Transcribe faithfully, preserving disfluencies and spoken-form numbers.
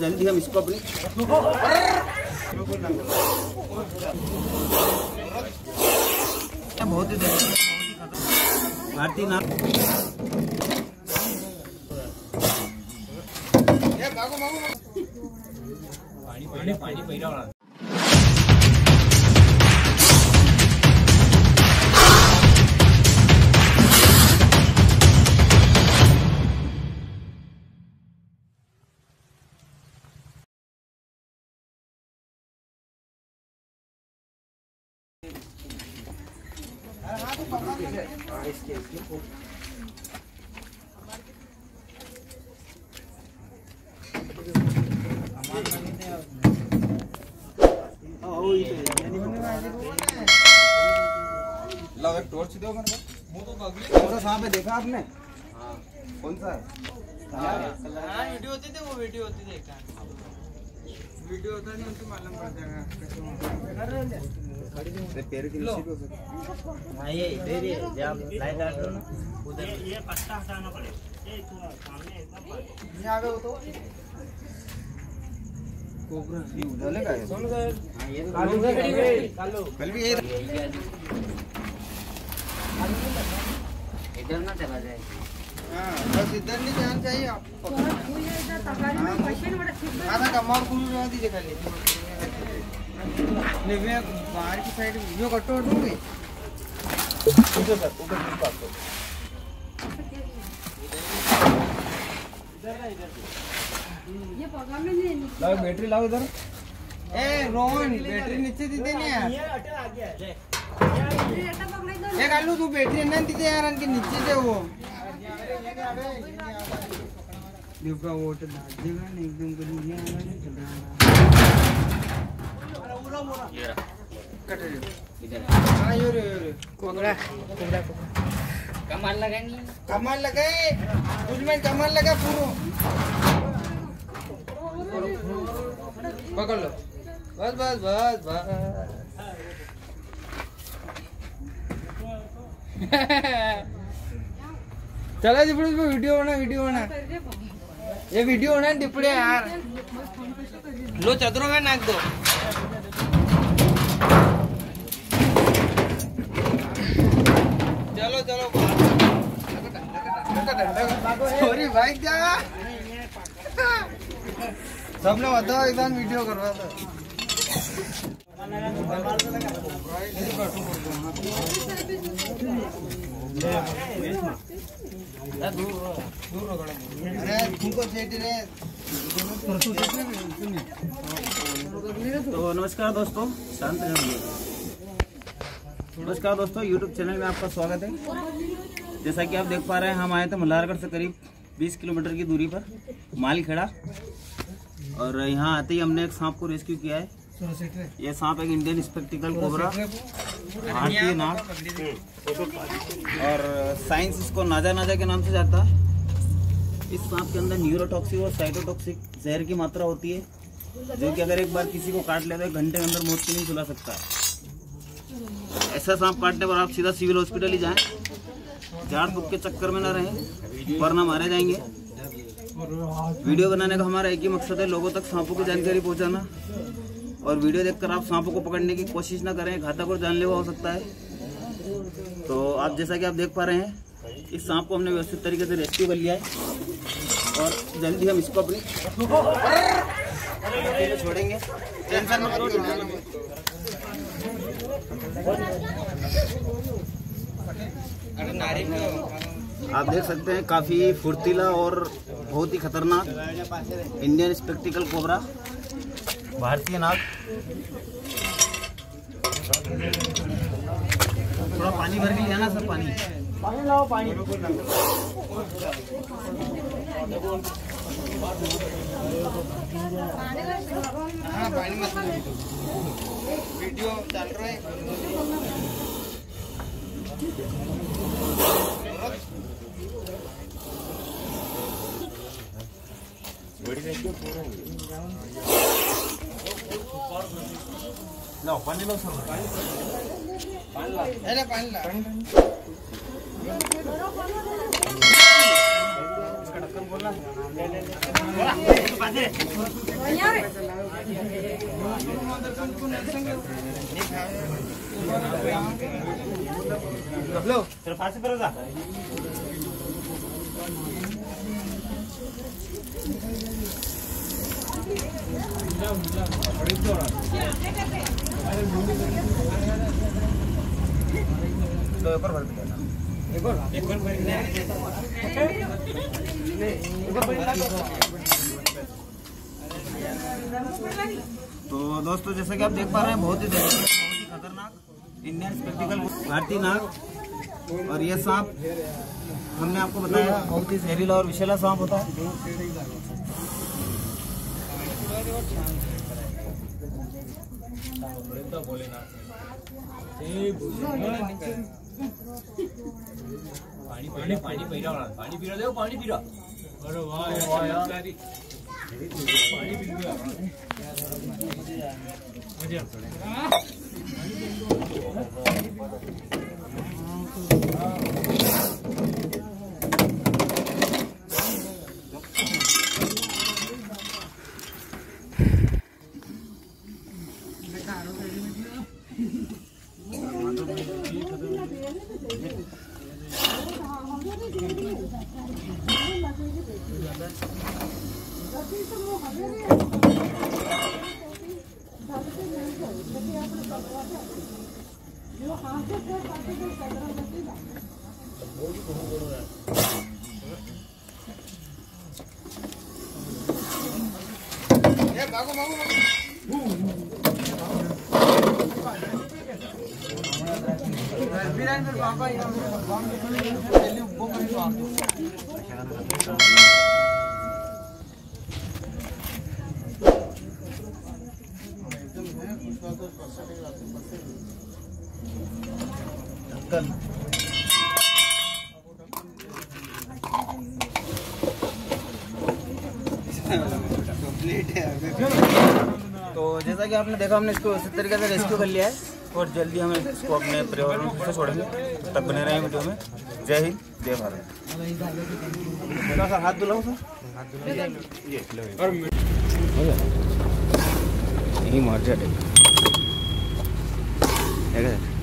जल्दी हम इसको अपनी बहुत ही भारतीय नाम पानी पानी पानी पी रहा इसके इसके लगा टॉर्च दो तो सांप है देखा आपने? हाँ कौन सा वीडियो होती थी वो वीडियो होती थी वीडियो होता नहीं उनको मालूम पड़ जाएगा पैर की हाँ ये इधर ही जब लाइट डाल दो ना उधर ये पत्ता हटाना पड़ेगा ये तो सामने एकदम ये आ गया तो कोबरा ये उधर लगा है सोनू सर हाँ ये कालू कालू कल भी ये इधर ना चला जाए हाँ बस इधर नहीं जाना चाहिए आप ये इधर तगारी में मशीन बड़ा ठीक है आधा कमार कुल रहा थी जगह ले ने मैं बाहर की साइड वीडियो कट कर दूंगी इधर सर ऊपर की बात करो इधर ना इधर ये प्रोग्राम में नहीं लाओ बैटरी लाओ इधर ए रोहन बैटरी नीचे दे दे ना ये हट आ गया ले ये हट पकड़ दो ये कालू तू बैटरी ना दे दे यार इनके नीचे दे वो देखो वो तो दाग देगा ना एकदम गली ये आ रहा है ये कट इधर हां यो रे यो रे कोबरा कोबरा कमाल लगानी कमाल लगाए उसमें कमाल लगा पूरो पकड़ लो बस बस बस बस चला जी फिर इसमें वीडियो बना वीडियो बना ये वीडियो बना डिपड़े यार लो चादरों में नाक दो चलो चलो सॉरी भाई क्या सबने बताओ एकदम वीडियो करवा था अरे तुमको तो नमस्कार दोस्तों शांत रहिए। नमस्कार दोस्तों यूट्यूब चैनल में आपका स्वागत है। जैसा कि आप देख पा रहे हैं हम आए थे मल्हारगढ़ से करीब बीस किलोमीटर की दूरी पर मालखेड़ा और यहां आते ही हमने एक सांप को रेस्क्यू किया है। ये सांप एक इंडियन स्पेक्टिकल कोबरा भारतीय नाग और साइंस इसको नाजा नाजा के नाम से जाता है। इस सांप के अंदर न्यूरोटॉक्सिक और साइटोटॉक्सिक जहर की मात्रा होती है जो कि अगर एक बार किसी को काट लेता है घंटे के अंदर मौत के नहीं सुला सकता है। ऐसा सांप काटने पर आप सीधा सिविल हॉस्पिटल ही जाएं, झाड़ फूक के चक्कर में ना रहें वरना मारे जाएंगे। वीडियो बनाने का हमारा एक ही मकसद है लोगों तक सांपों की जानकारी पहुंचाना और वीडियो देखकर आप सांपों को पकड़ने की कोशिश ना करें, घातक और जानलेवा हो सकता है। तो आप जैसा कि आप देख पा रहे हैं इस सांप को हमने व्यवस्थित तरीके से रेस्क्यू कर लिया है और जल्दी हम इसको अपनी छोड़ेंगे। टेंशन मत लो आप देख सकते हैं काफ़ी फुर्तीला और बहुत ही खतरनाक इंडियन स्पेक्टिकल कोबरा भारतीय नाग। थोड़ा पानी भर के लिया ना सर पानी पानी लाओ पानी हाँ पानी मत वीडियो चल रहा है लो पानी लो सर पानी ला अरे पानी ला लो तेरे फांसी पर जा ऊपर भर देना एक बार एक बार भर देना नहीं ऊपर भर देना। तो दोस्तों जैसा कि आप देख पा रहे हैं बहुत ही बहुत ही खतरनाक इंडियन स्पेक्टिकल भारतीय नाग और ये सांप हमने आपको बताया बहुत ही जहरीला और विषैला सांप होता है। पानी पानी पानी पी रहा पानी पी रहा देखो पानी पी रहा अरे वाह वाह पानी पी रहा मजा कि आपने देखा हमने इसको इसी तरीके से रेस्क्यू कर लिया है और जल्दी हम इसको अपने परिवार में से छोड़ेंगे। तब बने रहे वीडियो में। जय हिंद जय भारत। हाथ धुलाओ सर यही मार जाए।